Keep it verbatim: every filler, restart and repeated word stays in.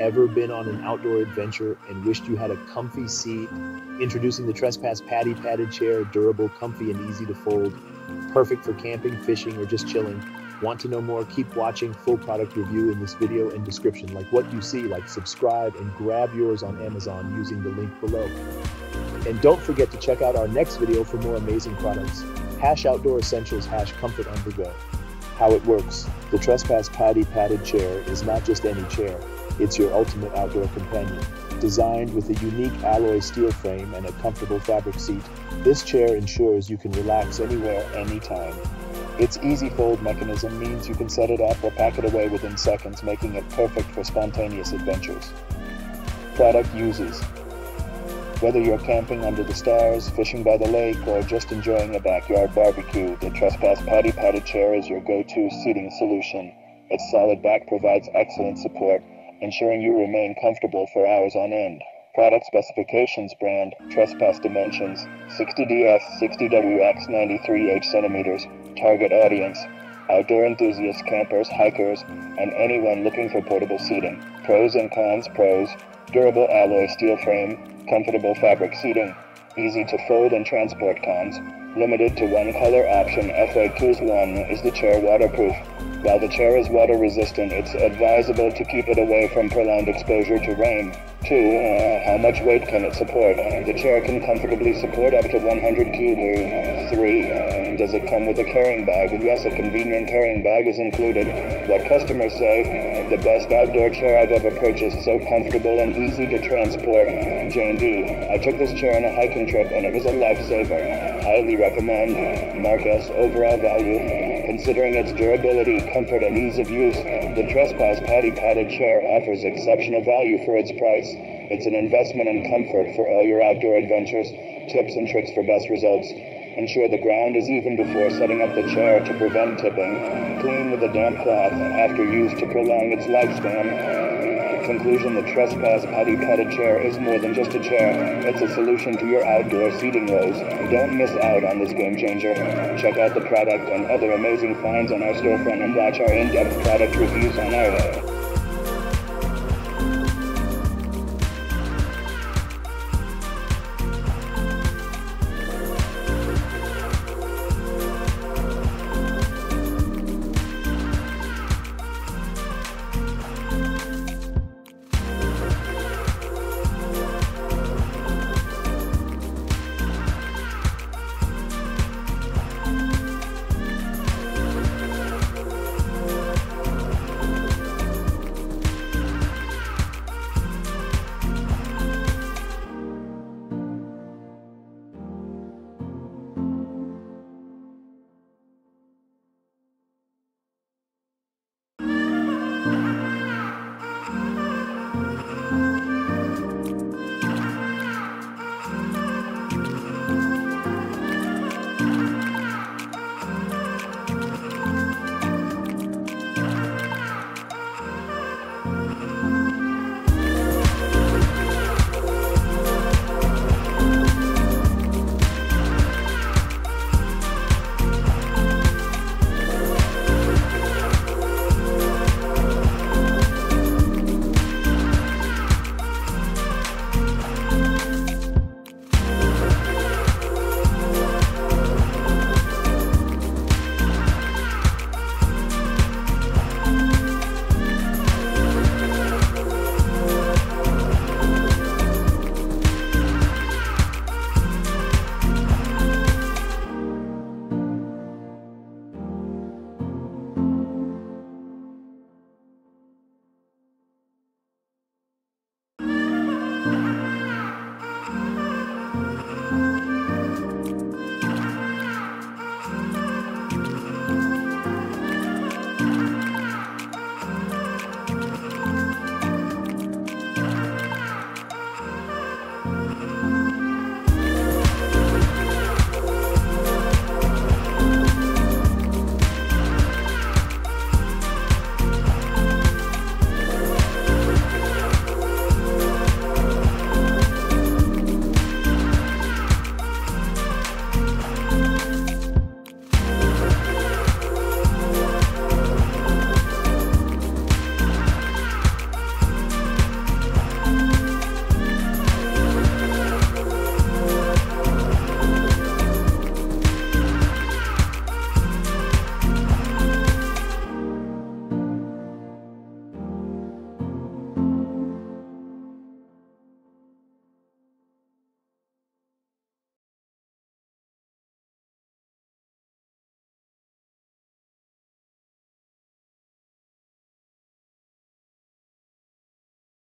ever been on an outdoor adventure and wished you had a comfy seat? Introducing the Trespass Paddy padded chair, durable, comfy, and easy to fold. Perfect for camping, fishing, or just chilling. Want to know more? Keep watching. Full product review in this video and description. Like what you see, like, subscribe, and grab yours on Amazon using the link below. And don't forget to check out our next video for more amazing products. Hash outdoor essentials, hash comfort on the go. How it works. The Trespass Paddy padded chair is not just any chair. It's your ultimate outdoor companion. Designed with a unique alloy steel frame and a comfortable fabric seat, this chair ensures you can relax anywhere, anytime. Its easy fold mechanism means you can set it up or pack it away within seconds, making it perfect for spontaneous adventures. Product uses. Whether you're camping under the stars, fishing by the lake, or just enjoying a backyard barbecue, the Trespass Paddy padded chair is your go-to seating solution. Its solid back provides excellent support, ensuring you remain comfortable for hours on end. Product specifications: brand, Trespass, dimensions, sixty D S, sixty W X, ninety-three H centimeters. Target audience: outdoor enthusiasts, campers, hikers, and anyone looking for portable seating. Pros and cons. Pros: durable alloy steel frame, comfortable fabric seating, easy to fold and transport. Cons: limited to one color option. F A Qs. one. Is the chair waterproof? While the chair is water resistant, it's advisable to keep it away from prolonged exposure to rain. two. Uh, how much weight can it support? Uh, the chair can comfortably support up to one hundred kilos. three. Uh, does it come with a carrying bag? Yes, a convenient carrying bag is included. What customers say: the best outdoor chair I've ever purchased, so comfortable and easy to transport. Jane D: I took this chair on a hiking trip and it was a lifesaver. Highly recommend. Mark S: overall value. Considering its durability, comfort, and ease of use, the Trespass Paddy padded chair offers exceptional value for its price. It's an investment in comfort for all your outdoor adventures. Tips and tricks for best results. Ensure the ground is even before setting up the chair to prevent tipping. Clean with a damp cloth after use to prolong its lifespan. In conclusion, the Trespass Paddy padded chair is more than just a chair. It's a solution to your outdoor seating woes. Don't miss out on this game changer. Check out the product and other amazing finds on our storefront and watch our in-depth product reviews on our website.